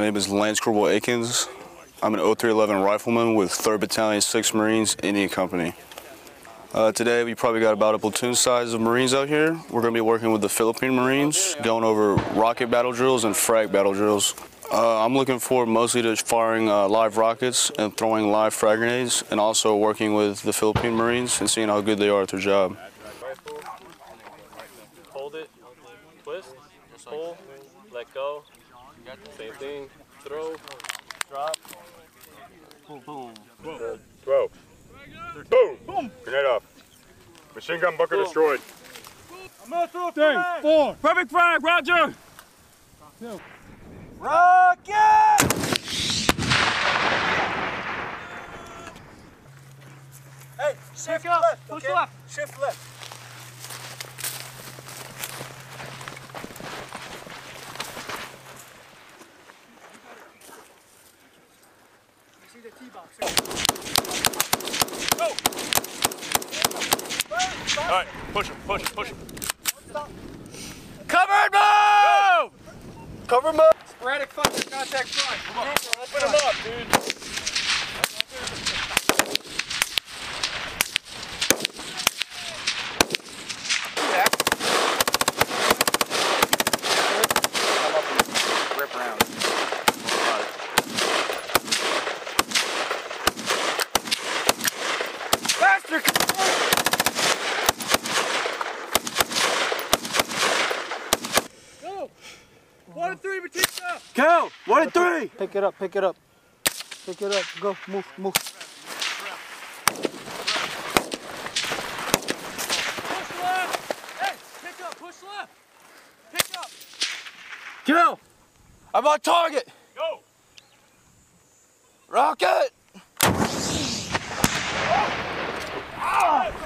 My name is Lance Corporal Aikens. I'm an 0311 rifleman with 3rd Battalion, 6th Marines, India Company. Today we probably got about a platoon size of Marines out here. We're going to be working with the Philippine Marines, going over rocket battle drills and frag battle drills. I'm looking forward mostly to firing live rockets and throwing live frag grenades, and also working with the Philippine Marines and seeing how good they are at their job. Hold it, twist, pull, let go, same thing, throw, drop, boom, boom, throw, boom, boom, grenade off, machine gun bunker destroyed. I'm gonna throw a frag. 3, 4, perfect frag, roger. 2. Rocket! Hey, shift left, push okay? Left. Shift left. You see the tee box. Go! All right, push him, push him, push him. Covered move! Cover move! Sporadic fire, contact front. Come on, put him up, dude. Rip around. Faster! Go! 1 and 3 between. Go! 1 and 3! Pick it up, pick it up. Pick it up. Go, move, move. Push left! Hey, pick up, push left! Pick up! Go! I'm on target! Go! Rocket! Oh. Ah.